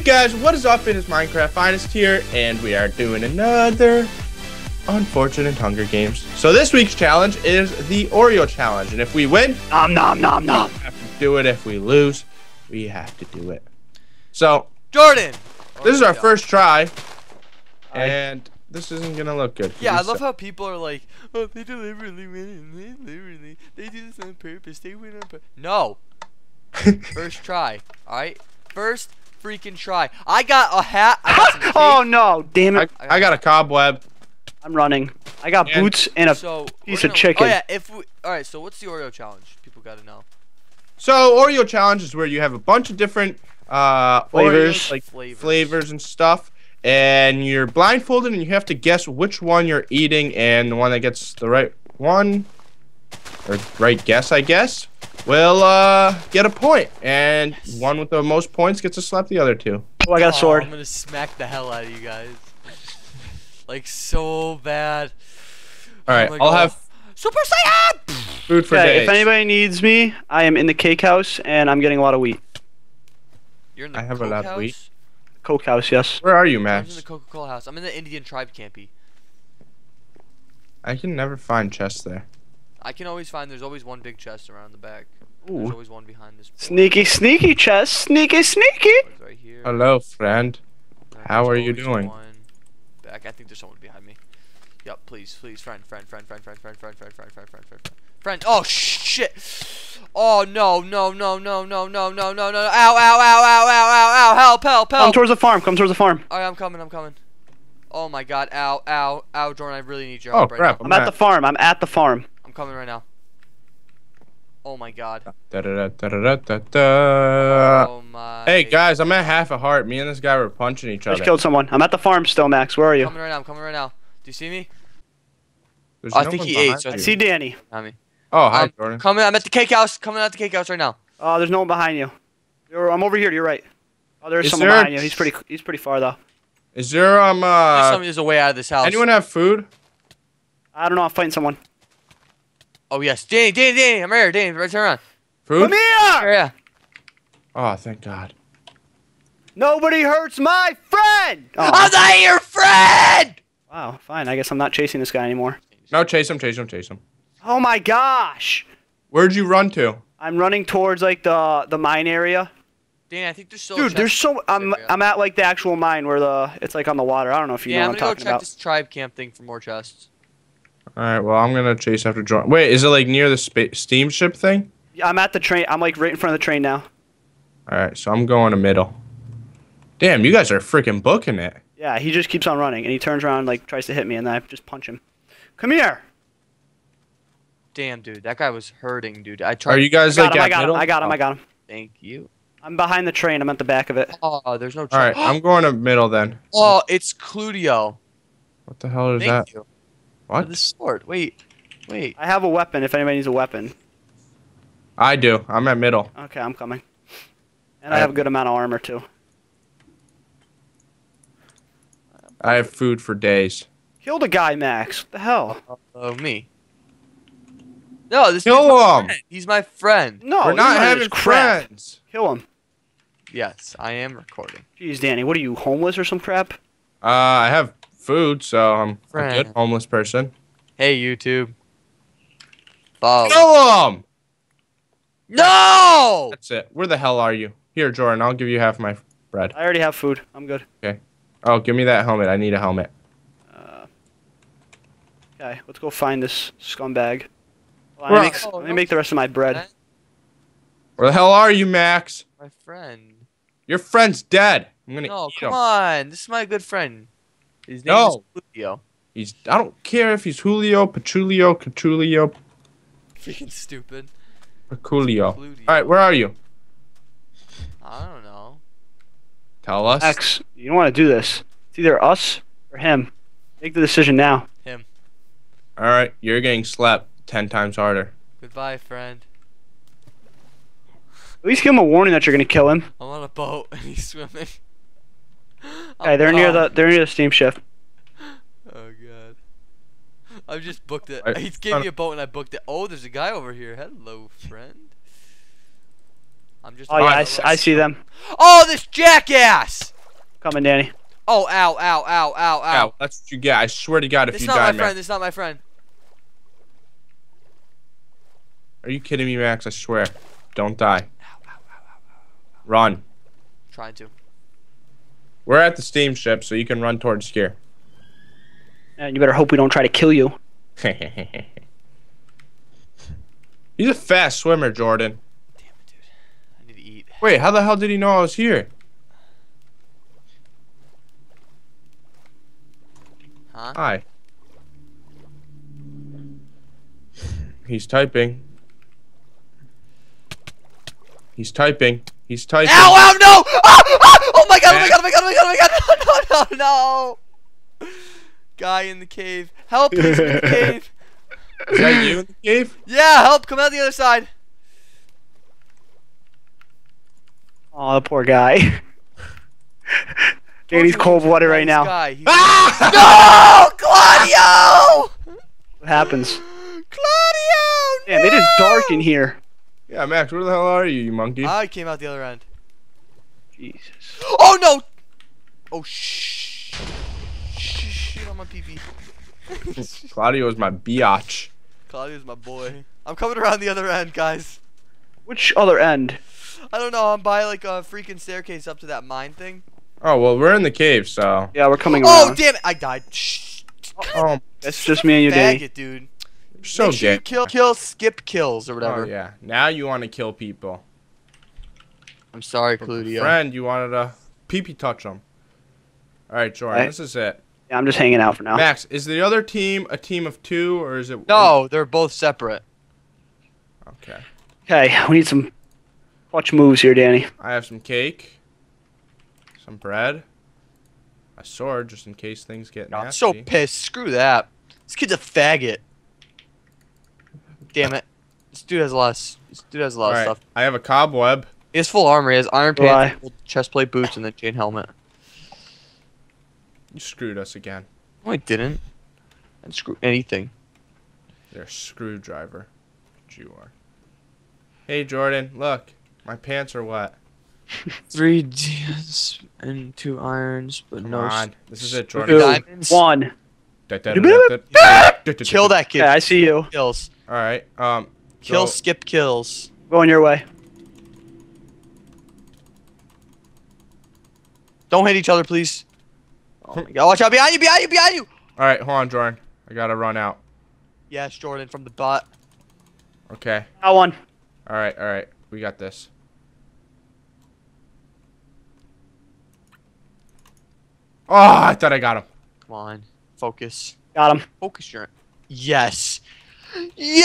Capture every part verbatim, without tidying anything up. Hey guys, what is up? It is Minecraft Finest here, and we are doing another unfortunate Hunger Games. So this week's challenge is the Oreo challenge, and if we win, nom nom nom nom, we have to do it. If we lose, we have to do it. So Jordan, this is our first try, and this isn't gonna look good. Yeah, I love how people are like, "Oh, they deliberately win, they deliberately, they do this on purpose, they win on purpose." No. First try. All right. First freaking try. I got a hat. I got some cake. Oh no! Damn it! I, I got a cobweb. I'm running. I got and boots and a so piece gonna, of chicken. Oh yeah. If we, all right. So what's the Oreo challenge? People gotta know. So Oreo challenge is where you have a bunch of different uh, flavors, Oreos, like flavors. flavors and stuff. And you're blindfolded, and you have to guess which one you're eating, and the one that gets the right one, or right guess, I guess, will uh, get a point. And yes. One with the most points gets to slap the other two. Oh, I got a sword. Oh, I'm gonna smack the hell out of you guys. Like, so bad. Alright, oh I'll God. have Super Saiyan! Food for okay, days. If anybody needs me, I am in the cake house, and I'm getting a lot of wheat. You're in the I have a lot of wheat. Coke house, yes. Where are you, Max? I'm in the Coca-Cola house. I'm in the Indian tribe campy. I can never find chests there. I can always find. There's always one big chest around the back. Ooh. There's always one behind this. Board. Sneaky, sneaky chest. Sneaky, sneaky. Right here. Hello, friend. Right, how are you doing? One back. I think there's someone behind me. Yup. Please, please, friend, friend, friend, friend, friend, friend, friend, friend, friend, friend, friend, friend, friend. Oh shit. Oh no, no, no, no, no, no, no, no, no. Ow, ow, ow, ow, ow, ow, ow. Help, help, help. Come towards the farm. Come towards the farm. All right, I'm coming. I'm coming. Oh my God. Ow, ow, ow, Jordan. I really need your help right now. Oh crap. I'm at the farm. I'm at the farm. I'm coming right now. Oh my God. Da, da, da, da, da, da. Oh my. Hey guys, I'm at half a heart. Me and this guy were punching each other. I just killed someone. I'm at the farm still, Max. Where are you? I'm coming right now. I'm coming right now. Do you see me? Oh, no I think he ate. So I see Danny. Danny. Oh, hi, um, Jordan. Coming. I'm at the cake house. Coming out the cake house right now. Oh, uh, there's no one behind you. You're, I'm over here. You're right. Oh, there's is someone there? behind you. He's pretty. He's pretty far though. Is there um? Uh, there's, somebody, there's a way out of this house. Anyone have food? I don't know. I'm fighting someone. Oh yes, Danny, Danny, Danny, I'm right here, Danny, right turn around. Food? Come here! Yeah. Oh, thank God. Nobody hurts my friend! Oh. I'm not your friend! Wow, fine, I guess I'm not chasing this guy anymore. No, chase him, chase him, chase him. Oh my gosh! Where'd you run to? I'm running towards, like, the the mine area. Danny, I think there's so Dude, there's so... I'm, I'm at, like, the actual mine where the... It's, like, on the water. I don't know if you yeah, know I'm what I'm talking about. Yeah, I'm gonna go check this tribe camp thing for more chests. Alright, well, I'm gonna chase after Jordan. Wait, is it like near the spa steamship thing? Yeah, I'm at the train. I'm like right in front of the train now. Alright, so I'm going to middle. Damn, you guys are freaking booking it. Yeah, he just keeps on running and he turns around and like tries to hit me and I just punch him. Come here! Damn, dude, that guy was hurting, dude. I tried. Are you guys I like him, at I got middle? Him, I got him, I got him. Thank you. I'm behind the train, I'm at the back of it. Oh, there's no train. Alright, I'm going to middle then. Oh, it's Cludio. What the hell is Thank that? You. What? The sword. Wait, wait. I have a weapon. If anybody needs a weapon. I do. I'm at middle. Okay, I'm coming. And I, I have a good amount of armor too. I have food for days. Killed a guy, Max. What the hell? Oh, me. No, this. Kill my him. Friend. He's my friend. No, we're not having friends. Kill him. Yes, I am recording. Jeez, Danny, what are you, homeless or some crap? Uh, I have. Food, so I'm friend. a good homeless person. Hey, YouTube. Follow. Kill him! No! That's it. Where the hell are you? Here, Jordan, I'll give you half my bread. I already have food. I'm good. Okay. Oh, give me that helmet. I need a helmet. Uh, okay, let's go find this scumbag. Well, let me make, oh, let me make the rest of my bread. Where the hell are you, Max? My friend. Your friend's dead. I'm gonna no, eat come him. on. This is my good friend. His name no. is Julio. He's, I don't care if he's Julio, Patchoulio, Catulio. Freaking stupid. Paculio. Alright, where are you? I don't know. Tell us. Max, you don't want to do this. It's either us or him. Make the decision now. Him. Alright, you're getting slapped ten times harder. Goodbye, friend. At least give him a warning that you're going to kill him. I'm on a boat and he's swimming. Hey, they're near the they're near the steamship. Oh God, I just booked it. He gave me a boat and I booked it. Oh, there's a guy over here. Hello, friend. I'm just. Oh yeah, I, I see them. Oh, this jackass! Coming, Danny. Oh, ow, ow, ow, ow, ow. That's what you get. I swear to God, if you die, man. It's not my friend. It's not my friend. Are you kidding me, Max? I swear. Don't die. Run. I'm trying to. We're at the steamship, so you can run towards here. And you better hope we don't try to kill you. He's a fast swimmer, Jordan. Damn it, dude. I need to eat. Wait, how the hell did he know I was here? Huh? Hi. He's typing. He's typing. He's typing. Ow, ow, no! Ah, ah! Oh my god, oh my god, oh my god, oh my god, oh my god, no, no, no, no! Guy in the cave. Help, he's in the cave. Is that you in the cave? Yeah, help, come out the other side. Oh, poor guy. Dude, he's cold water right now. Guy. He's ah! No! Claudio! What happens? Claudio! Damn, no! It is dark in here. Yeah, Max, where the hell are you, you monkey? I came out the other end. Jesus. Oh, no! Oh, shh. Shit on my P B. Claudio is my biatch. Claudio is my boy. I'm coming around the other end, guys. Which other end? I don't know. I'm by, like, a freaking staircase up to that mine thing. Oh, well, we're in the cave, so. Yeah, we're coming oh, around. Oh, damn it! I died. Shh. Oh, that's just me and you, Danny. It, dude. So Make sure you kill, kill, skip kills or whatever. Oh, yeah. Now you want to kill people. I'm sorry, Claudio. Friend, you wanted to pee-pee touch them. All right, Jordan, right. This is it. Yeah, I'm just hanging out for now. Max, is the other team a team of two, or is it? No, they're both separate. Okay. Okay, we need some clutch moves here, Danny. I have some cake, some bread, a sword, just in case things get nasty. I'm so pissed. Screw that. This kid's a faggot. Damn it! This dude has a lot. Of, this dude has a lot All of right. stuff. I have a cobweb. He has full armor. He has iron pants, chest plate, boots, and then chain helmet. You screwed us again. No, I didn't. I didn't screw anything. You're a screwdriver. But you are. Hey Jordan, look, my pants are wet. Three diamonds and two irons, but Come no. Come on, this is it, Jordan. Two diamonds. One. Kill that kid. Yeah, I see you. Kills. All right. Um. Kill, so skip, kills. Going your way. Don't hit each other, please. Oh my God! Watch out! Behind you! Behind you! Behind you! All right, hold on, Jordan. I gotta run out. Yes, Jordan, from the bot. Okay. Got one. All right. All right. We got this. Oh, I thought I got him. Come on. Focus. Got him. Focus your. Yes. Yeah.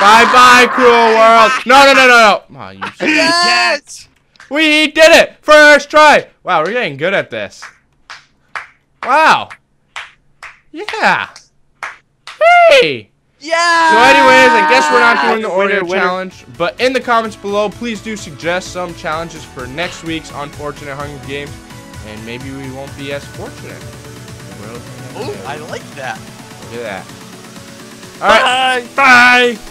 Bye bye, cruel world. No, no, no, no, no. Oh, you yes. We did it. First try. Wow, we're getting good at this. Wow. Yeah. Hey. Yeah. So, anyways, I guess we're not doing the Oreo challenge. But in the comments below, please do suggest some challenges for next week's Unfortunate Hunger Games. And maybe we won't be as fortunate. Oh, I like that. Look at that. All right. Bye. Bye.